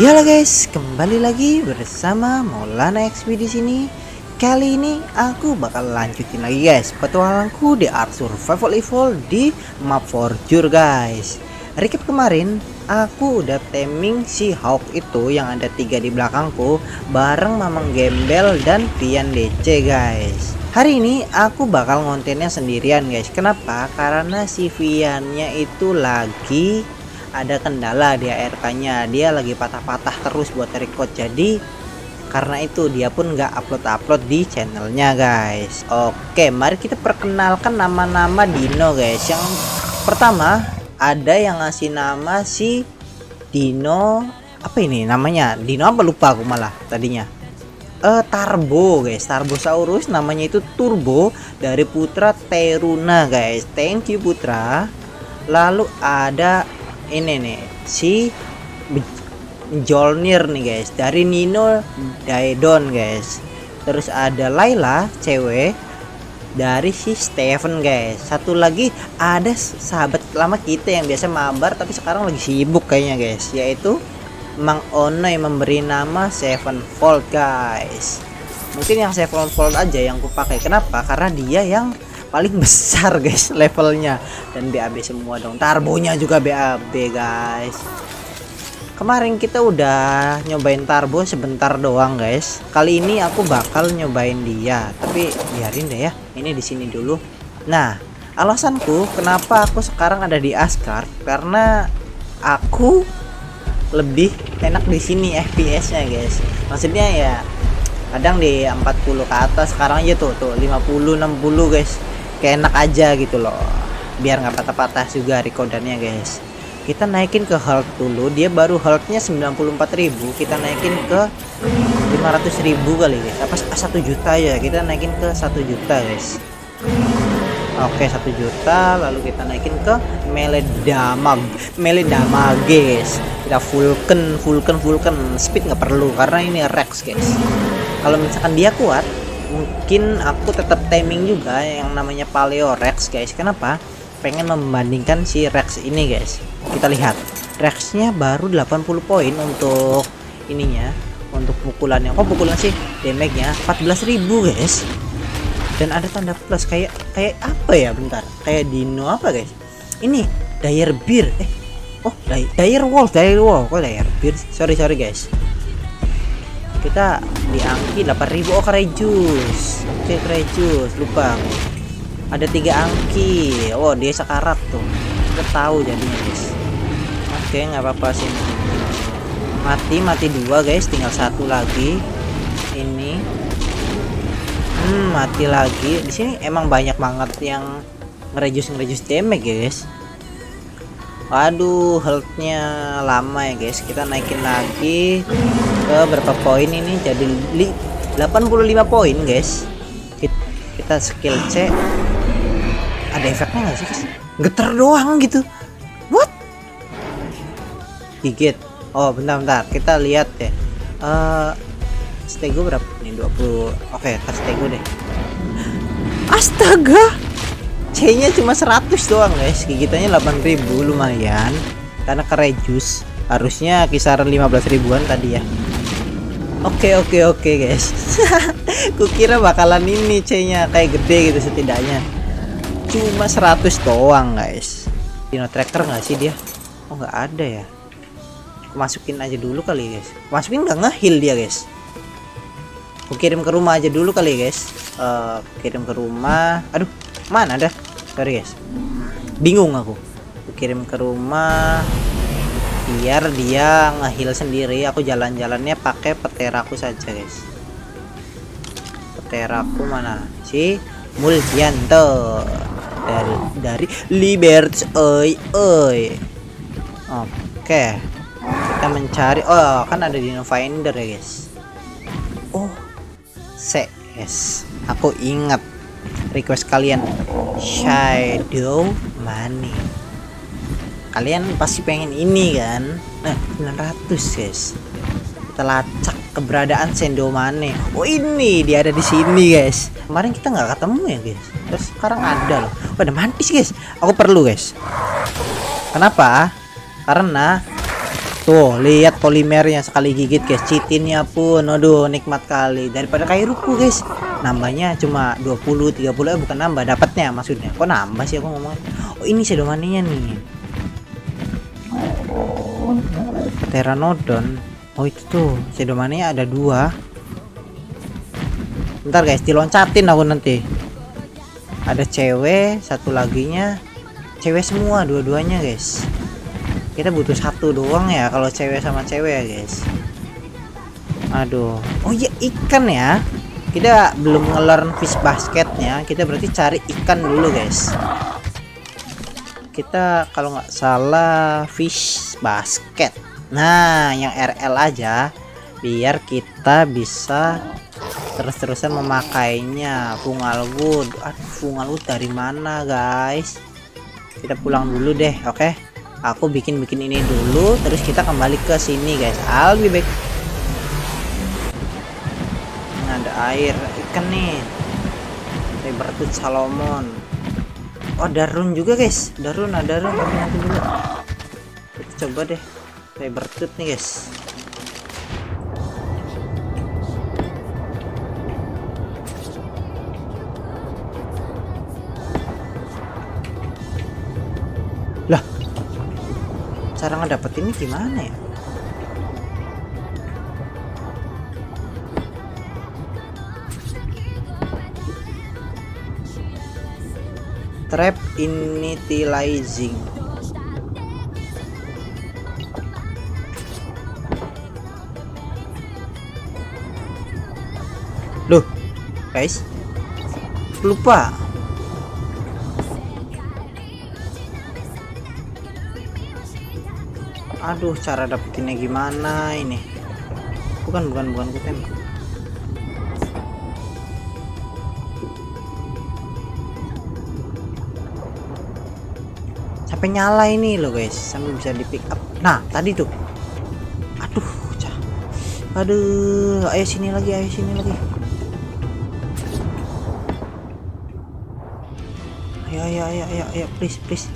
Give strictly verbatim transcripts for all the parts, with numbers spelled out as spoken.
Halo guys, kembali lagi bersama Maulana X P di sini. Kali ini aku bakal lanjutin lagi guys petualanganku di ARK Survival Evolved di map Fjördur guys. Recap kemarin aku udah taming si hawk itu yang ada tiga di belakangku bareng Mamang Gembel dan Fian D C guys. Hari ini aku bakal ngontennya sendirian guys. Kenapa? Karena si Fiannya itu lagi ada kendala di A R K-nya. Dia lagi patah-patah terus buat record. Jadi karena itu dia pun nggak upload-upload di channelnya guys. Oke, mari kita perkenalkan nama-nama Dino guys. Yang pertama ada yang ngasih nama si Dino. Apa ini namanya? Dino apa lupa aku malah tadinya. Uh, Tarbo guys, Tarbosaurus namanya itu Turbo dari Putra Teruna guys. Thank you Putra. Lalu ada ini nih si Jolnir nih guys dari Nino Daedon guys. Terus ada Laila cewek dari si Stephen guys. Satu lagi ada sahabat lama kita yang biasa mabar tapi sekarang lagi sibuk kayaknya guys, yaitu Mang Onoi memberi nama Sevenfold guys. Mungkin yang Sevenfold aja yang kupakai. Kenapa? Karena dia yang paling besar guys levelnya. Dan B A B semua dong. Tarbonya juga B A B guys. Kemarin kita udah nyobain Tarbo sebentar doang guys. Kali ini aku bakal nyobain dia. Tapi biarin deh ya. Ini di sini dulu. Nah, alasanku kenapa aku sekarang ada di Asgard karena aku lebih enak di sini F P S-nya guys. Maksudnya ya kadang di empat puluh ke atas, sekarang aja tuh tuh lima puluh enam puluh guys. Kayak enak aja gitu loh. Biar nggak patah-patah juga recordannya guys. Kita naikin ke health dulu, dia baru health-nya sembilan puluh empat ribu, kita naikin ke lima ratus ribu kali guys. Apa satu juta ya? Kita naikin ke satu juta guys. Oke, satu juta, lalu kita naikin ke meledamag meledamag guys. Kita vulkan vulkan vulkan speed nggak perlu karena ini rex guys. Kalau misalkan dia kuat mungkin aku tetap timing juga yang namanya paleo rex guys. Kenapa? Pengen membandingkan si rex ini guys. Kita lihat rexnya baru delapan puluh poin untuk ininya, untuk pukulannya. Oh pukulan sih, damage-nya empat belas ribu guys. Dan ada tanda plus kayak kayak apa ya, bentar, kayak Dino apa guys ini? Dire Bear eh oh Dire Wolf Dire Wolf kok Dire Bear, sorry sorry guys. Kita diangki delapan ribu. Oh Krejus, oke Krejus lupa, ada tiga angki. Oh dia sekarat tuh, kita tahu jadinya guys. Oke nggak apa-apa sih, mati mati dua guys, tinggal satu lagi ini. Hmm, mati lagi. Di sini emang banyak banget yang ngerejus-ngerejus damage ya guys. Waduh, health-nya lama ya guys. Kita naikin lagi ke berapa poin ini, jadi delapan puluh lima poin guys. Kita skill C. Ada efeknya nggak sih guys? Geter doang gitu. What? Gigit. Oh, bentar-bentar. Kita lihat ya. Uh, Stego berapa nih? dua puluh. Oke, tas stego deh. Astaga. C-nya cuma seratus doang, guys. Gigitannya delapan ribu, lumayan. Karena kerejus harusnya kisaran lima belas ribuan tadi ya. Oke, oke, oke, guys. Kukira bakalan ini C-nya kayak gede gitu setidaknya. Cuma seratus doang, guys. Dino tracker nggak sih dia? Oh, nggak ada ya. Aku masukin aja dulu kali, guys. Masukin nggak nge-heal dia, guys. Aku kirim ke rumah aja dulu kali guys. Uh, kirim ke rumah. Aduh, mana dah? Sorry guys. Bingung aku. Aku kirim ke rumah biar dia nge-heal sendiri. Aku jalan-jalannya pakai peteraku saja guys. Peteraku mana? Si Muljanto dari dari Liberts. Oi oi. Oke. Okay. Kita mencari. Oh, kan ada Dino Finder ya guys. Oh. C S, aku ingat request kalian Shadow money. Kalian pasti pengen ini kan? Nah, sembilan ratus guys. Kita lacak keberadaan Shadow money. Oh ini dia ada di sini guys. Kemarin kita nggak ketemu ya guys. Terus sekarang ada loh. Oh, ada mantis guys. Aku perlu guys. Kenapa? Karena Tuh, lihat polimernya sekali gigit, guys. Chitinnya pun, aduh, nikmat kali. Daripada kayak ruku, guys. Nambahnya cuma dua puluh, tiga puluh, eh, bukan nambah, dapatnya maksudnya. Kok nambah sih aku ngomong? Oh, ini shadow money-nya nih. Teranodon. Oh, itu tuh. Shadow money ada dua. Bentar, guys, diloncatin aku nanti. Ada cewek, satu laginya. Cewek semua dua-duanya, guys. Kita butuh satu doang ya kalau cewek sama cewek ya, guys. Aduh. Oh iya, ikan ya. Kita belum nge-learn fish basketnya. Kita berarti cari ikan dulu, guys. Kita kalau nggak salah fish basket. Nah, yang R L aja biar kita bisa terus-terusan memakainya. Fungal wood. Aduh, fungal wood dari mana, guys? Kita pulang dulu deh, oke? Okay? Aku bikin-bikin ini dulu, terus kita kembali ke sini, guys. I'll be back. Nah, ada air ikan nih. Liberts Salomon. Oh, darun juga, guys. Darun, ada darun. Tapi nanti dulu. Kita coba deh. Liberts nih, guys. Cara ngedapet ini gimana ya? Trap initializing. Loh, guys, lupa. Aduh, cara dapetinnya gimana ini? Bukan, bukan, bukan ku tembak. Sampai nyala ini loh, guys. Sampai bisa di pick up. Nah, tadi tuh. Aduh, cah. Aduh, ayo sini lagi, ayo sini lagi. Ayo, ayo, ayo, ayo, ayo, please, please.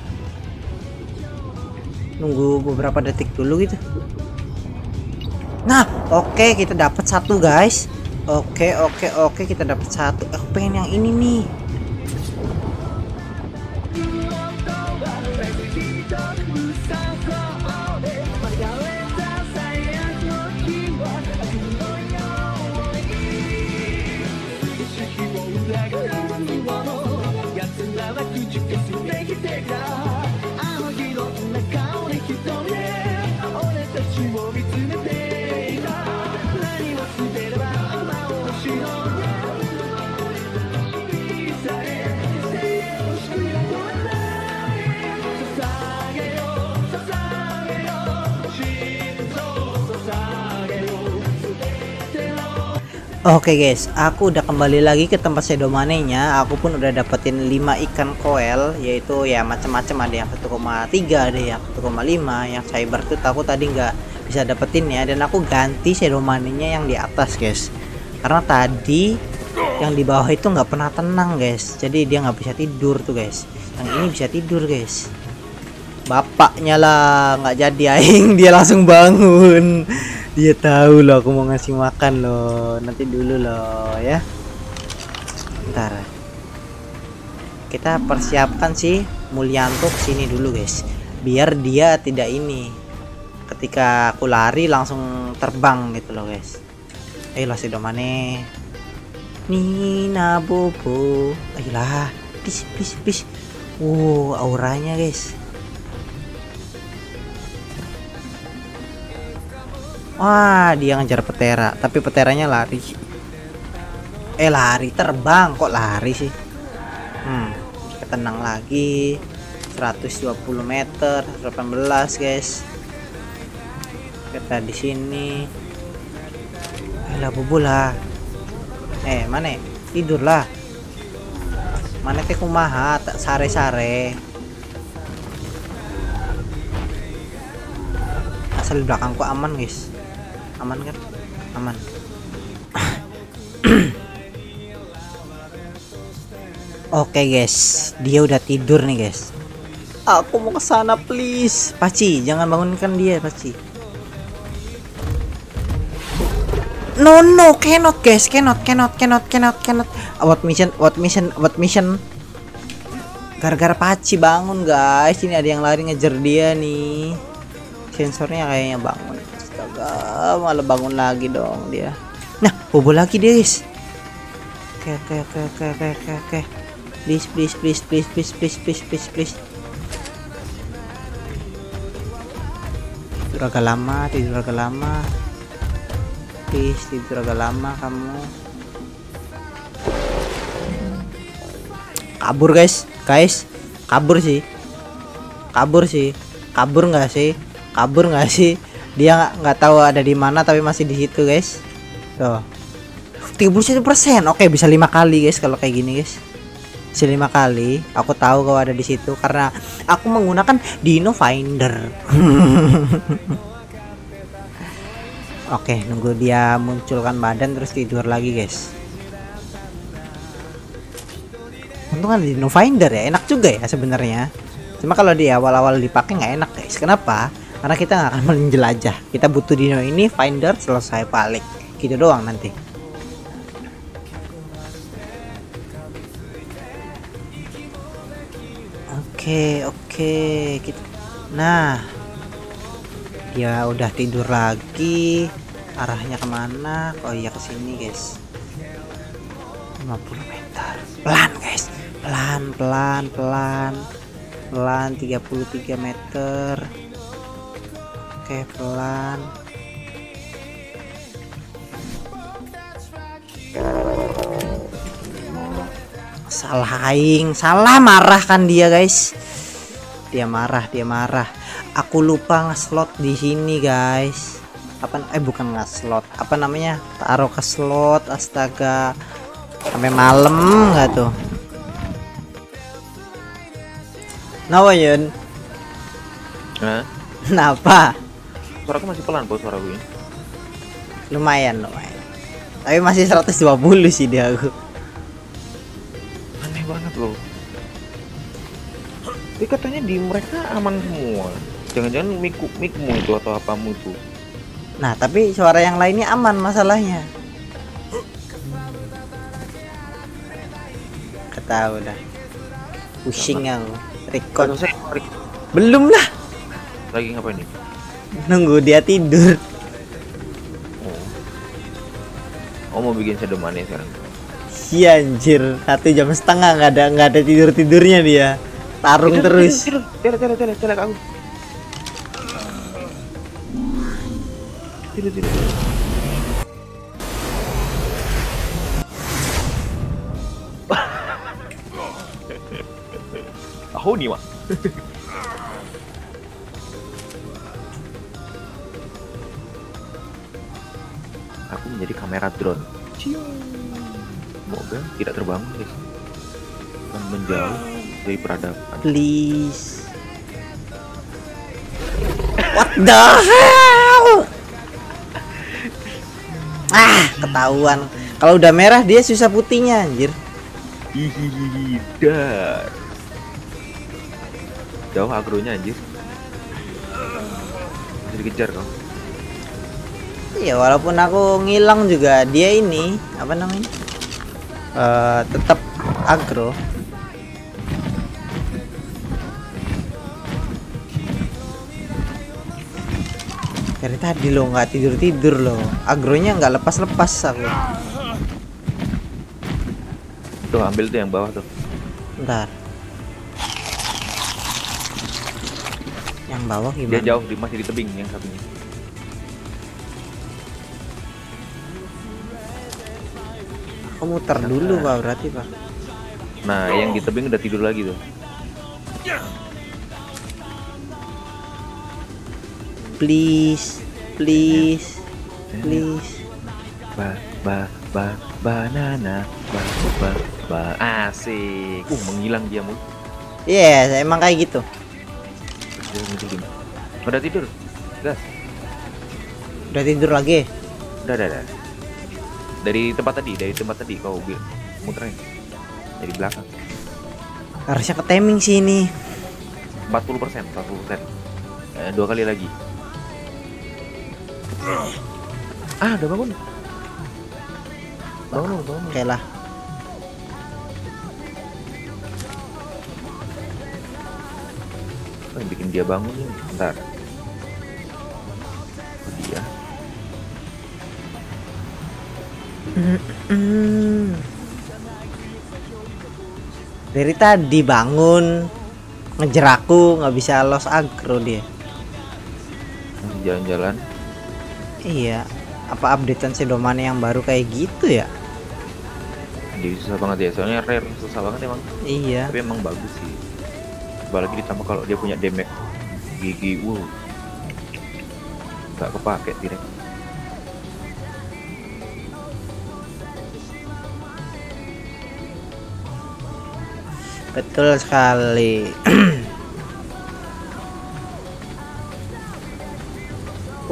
Nunggu beberapa detik dulu gitu. Nah, oke, okay, kita dapat satu, guys. Oke, okay, oke, okay, oke, okay, kita dapat satu. Aku pengen yang ini nih. Oke, okay, guys, aku udah kembali lagi ke tempat shadow money-nya. Aku pun udah dapetin lima ikan koel, yaitu ya macam-macam, ada yang satu koma tiga, ada yang satu koma lima, yang cyber tuh aku tadi nggak bisa dapetin ya, dan aku ganti shadow money-nya yang di atas, guys. Karena tadi yang di bawah itu nggak pernah tenang, guys. Jadi dia nggak bisa tidur tuh, guys. Yang ini bisa tidur, guys. Bapaknya lah nggak jadi aing, dia langsung bangun. Dia tahu loh aku mau ngasih makan loh. Nanti dulu loh ya. Bentar. Kita persiapkan si Muljanto ke sini dulu, guys. Biar dia tidak ini. Ketika aku lari langsung terbang gitu loh, guys. Ayolah shadow money. Nina bobo. Ayolah. Please, please, please. Wow, auranya, guys. Wah, dia ngejar petera, tapi peteranya lari. Eh, lari terbang, kok lari sih? Hmm, kita tenang lagi. seratus dua puluh meter, seratus delapan belas, guys. Kita di sini. Ayolah, bobo lah. Eh, mana? Tidurlah. Mana teh kumaha, tak sare-sare. Asal di belakangku aman, guys. Aman kan? Aman. Oke, okay, guys, dia udah tidur nih, guys. Aku mau kesana, please. Paci, jangan bangunkan dia, Paci. No no cannot guys, cannot cannot cannot cannot cannot. What mission? What mission? What mission? Gara-gara Paci bangun guys. Ini ada yang lari ngejar dia nih. Sensornya kayaknya bangun. Astaga, malah bangun lagi dong dia. Nah, bobo lagi dia guys. Oke oke oke oke oke oke oke. Please please please please please please please please please. Tidur agak lama, tidur agak lama, please tidur agak lama kamu. Kabur guys, guys, kabur sih, kabur sih, kabur nggak sih, kabur nggak sih? Dia nggak tahu ada di mana tapi masih di situ guys. Tuh, tiga puluh satu persen, oke bisa lima kali guys kalau kayak gini guys. Bisa lima kali, aku tahu kau ada di situ karena aku menggunakan Dino Finder. Oke, nunggu dia munculkan badan terus tidur lagi, guys. Untung ada Dino Finder ya, enak juga ya sebenarnya. Cuma kalau di awal-awal dipakai nggak enak, guys. Kenapa? Karena kita nggak akan menjelajah. Kita butuh Dino ini, Finder selesai balik, gitu doang nanti. Oke, oke, kita... Nah, dia udah tidur lagi. Arahnya kemana? Oh iya, kesini guys. lima puluh meter. Pelan guys, pelan, pelan, pelan, pelan. tiga puluh tiga meter. Oke, pelan. Salah aing, salah marah kan dia guys. Dia marah, dia marah. Aku lupa ngeslot di sini guys. Apa eh bukan ngeslot, apa namanya? Taruh ke slot, astaga. Sampai malam enggak tuh. Nawa Yun. Hah? Kenapa? Suaraku masih pelan bos suara gue. Lumayan, lumayan. Tapi masih seratus dua puluh sih dia aku. Banget loh, tapi katanya di mereka aman semua. Jangan-jangan miku mikmu itu atau apamu itu. Nah tapi suara yang lainnya aman masalahnya. Ketahu dah, pusing aku. Record belum lah. Lagi ngapain nih? Nunggu dia tidur. Oh, oh mau bikin Shadow money sekarang. Iya anjir, satu jam setengah nggak ada nggak ada tidur tidurnya dia, tarung tidur, terus. Tidur, tidur, tidur, tidur, tidur, aku. Tidur, tidur. Aku nih mas. Aku menjadi kamera drone. Semoga tidak terbangun guys, dan menjauh dari peradaban. Please. What the hell? Ah, ketahuan. Kalau udah merah dia susah putihnya, anjir. Hihihi, dar. Jauh agronya anjir. Jadi kejar kau. Iya, walaupun aku ngilang juga dia ini apa namanya? Uh, tetap agro. Dari tadi lo nggak tidur tidur lo, agronya nggak lepas lepas aku. Tuh ambil tuh yang bawah tuh. Bentar. Yang bawah gimana? Dia jauh, di masih di tebing yang satunya. Muter dulu nah. Pak berarti Pak. Nah yang di tebing udah tidur lagi tuh. Please, please, please. Ba ba ba banana ba ba ba. Asik. Uh menghilang dia mulu. Iya yeah, emang kayak gitu. Udah tidur? Udah. Udah tidur lagi? Udah udah udah. Dari tempat tadi, dari tempat tadi kau bil muterin dari belakang. Harusnya ke timing sih ini. empat puluh persen, empat puluh persen. Eh, dua kali lagi. Ah, udah bangun. Oke lah. Oh, bikin dia bangun nih, bentar. Oh, dia. Dari tadi bangun ngejer aku, nggak bisa los agro dia. Jalan-jalan. Iya. Apa updatean Shadow money yang baru kayak gitu ya? Jadi susah banget ya, soalnya rare susah banget emang. Iya. Tapi emang bagus sih. Apalagi ditambah kalau dia punya damage gigi, wow, nggak kepake direct. Betul sekali.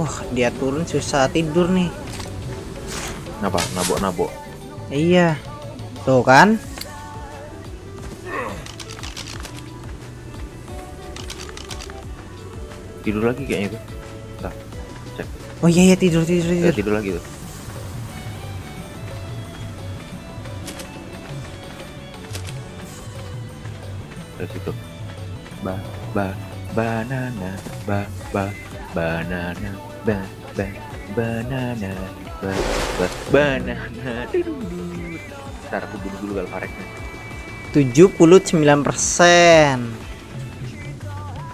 Wah, dia turun susah tidur nih. Kenapa? Nabok-nabok. Iya. Tuh kan? Tidur lagi kayaknya tuh. Nah, cek. Oh iya iya tidur tidur tidur. Ya, tidur lagi tuh. Situ ba ba banana ba ba banana ba ba banana ba ba banana. Ntar aku bunuh dulu galvareknya. tujuh puluh sembilan persen.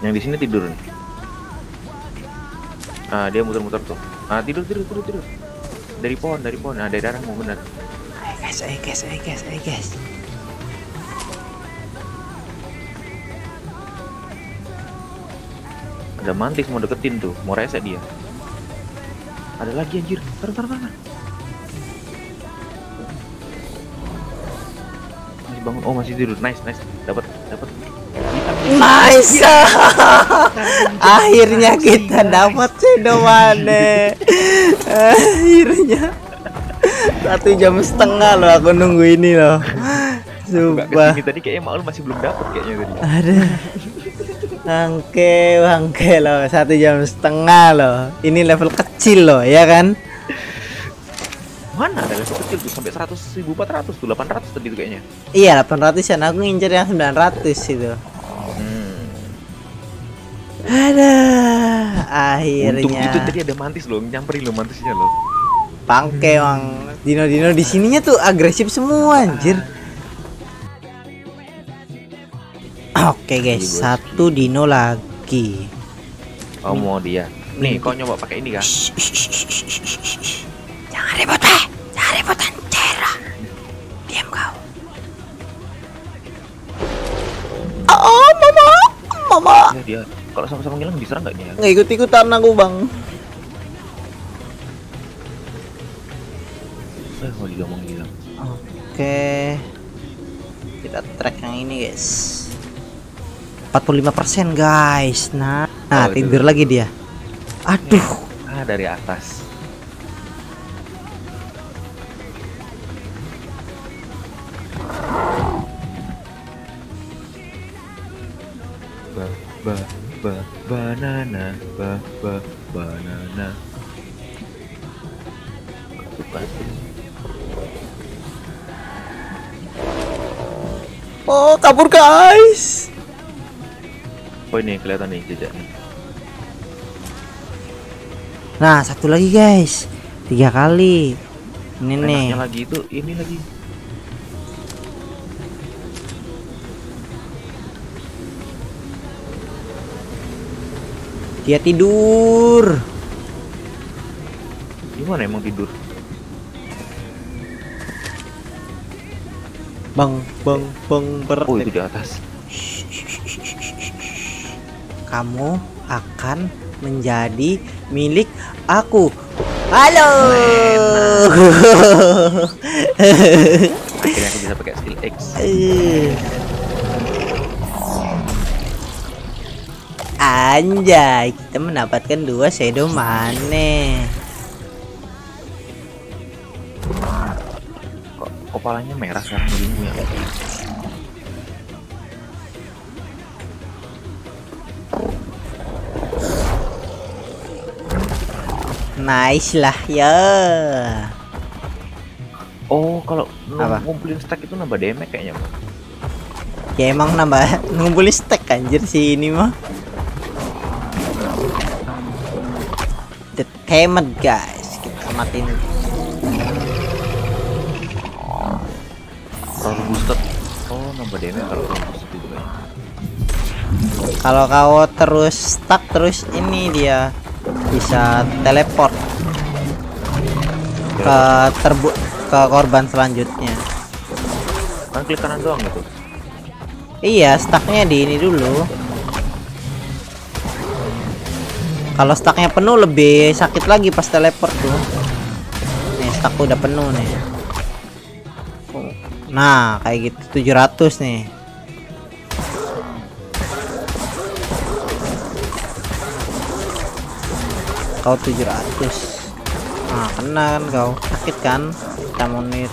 Yang di sini tidur. Ah, dia muter-muter tuh. Ah, tidur tidur tidur tidur. Dari pohon, dari pohon. Ah, dari darah mau benar. Ayo guys, ayo guys, ayo guys, ayo guys. Ada mantis mau deketin tuh, mau reset dia. Ada lagi anjir, tar tar tar. Masih bangun, oh masih tidur, nice nice, dapat dapat. Nice. Akhirnya kita dapat Shadow money. Akhirnya satu jam setengah loh aku nunggu ini loh. Sumpah. Ini tadi kayaknya Maul masih belum dapat kayaknya tadi. Ada. Bangke, bangke loh, satu jam setengah loh. Ini level kecil loh, ya kan? Mana ada level kecil tuh sampai seratus, seribu empat ratus tuh, delapan ratus tadi tuh kayaknya. Iya, delapan ratusan. Aku ngincer yang sembilan ratus itu. Hmm. Ada, akhirnya. Untung itu tadi ada mantis loh, nyamperin lo mantisnya loh. Bangke, bang. Dino-dino di sininya tuh agresif semua, anjir. Oke okay, guys, satu dino lagi. Oh mau dia. Nih, kau nyoba pakai ini kan? Shh, shh, shh, shh, shh, shh. Jangan ribut deh, jangan ribut antara. Diam kau. Oh, mama, mama. Ya, dia. Kalau sama-sama ngilang diserang nggak dia? Nggak ikut-ikutan aku bang. Eh, mau digomong hilang. Oke, okay. Kita track yang ini guys. empat puluh lima persen guys. Nah, nah oh, tidur lagi dia. Aduh, ah dari atas. Ba ba ba banana ba ba banana. Oh, kabur guys. Oh ini kelihatan nih jejak nih. Nah satu lagi guys, tiga kali. Ini nih. Lagi itu ini lagi. Dia tidur. Gimana emang tidur? Bang bang bang ber. Oh itu di atas. Kamu akan menjadi milik aku. Halo. Akhirnya aku bisa pakai skill X. Anjay, kita mendapatkan dua Shadow money. Kok kepalanya merah kan? Nice lah ya. Oh, kalau ngumpulin stack itu nambah damage kayaknya, Bang. Ya emang nambah ngumpulin stack anjir sih ini mah. Detainment guys, kita matiin. Kalau boosted, oh nambah damage kalau boosted itu. Kalau kau terus stuck terus ini dia bisa teleport ke terbu ke korban selanjutnya. Kan klik kanan doang gitu. Iya, stucknya di ini dulu. Kalau stucknya penuh lebih sakit lagi pas teleport tuh. Nih stuckku udah penuh nih. Nah kayak gitu tujuh ratus nih. Kau tujuh ratus. Nah kena kan kau, sakit kan. Kita monit.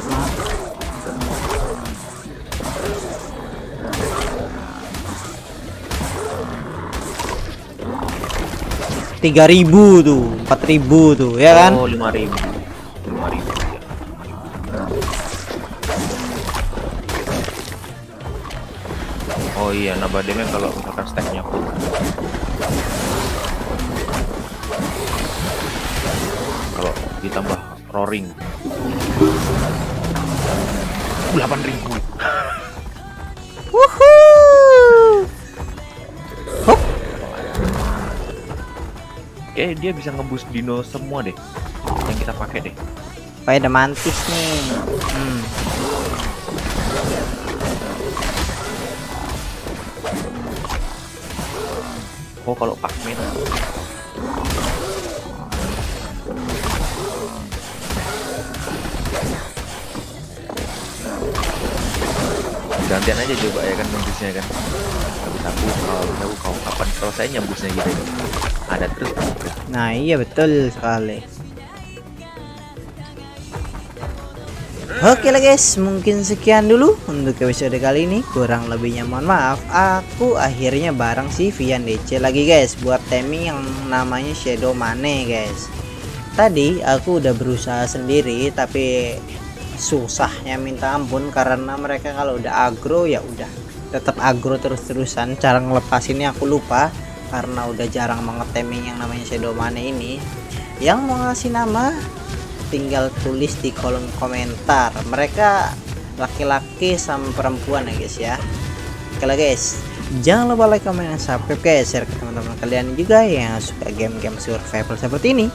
tiga ribu tuh, empat ribu tuh, ya kan? Oh, lima ribu. lima ribu. Oh iya, nambah damage kalau misalkan stack-nya full. Kalau ditambah roaring. delapan ribu. Wuhuu. Eh dia bisa ngebus dino semua deh yang kita pakai deh. Pakai demantis nih. Hmm. Oh kalau Pac-Man. Gantian aja coba ya kan nembusnya kan. Habis aku kalau tahu kau kapan selesainya nembusnya gitu. Ada terus. Nah, iya betul sekali. Oke lah guys, mungkin sekian dulu untuk episode kali ini. Kurang lebihnya mohon maaf. Aku akhirnya bareng si Fian D C lagi guys buat timing yang namanya Shadowmane guys. Tadi aku udah berusaha sendiri tapi susahnya minta ampun karena mereka kalau udah agro ya udah tetap agro terus-terusan. Cara ngelepasinnya aku lupa karena udah jarang banget timing yang namanya Shadowmane ini. Yang mau ngasih nama tinggal tulis di kolom komentar. Mereka laki-laki sama perempuan ya guys ya. Oke lah guys, jangan lupa like, comment, dan subscribe guys. Share ke teman-teman kalian juga yang suka game-game survival seperti ini.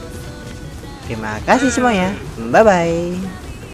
Terima kasih semuanya, bye-bye.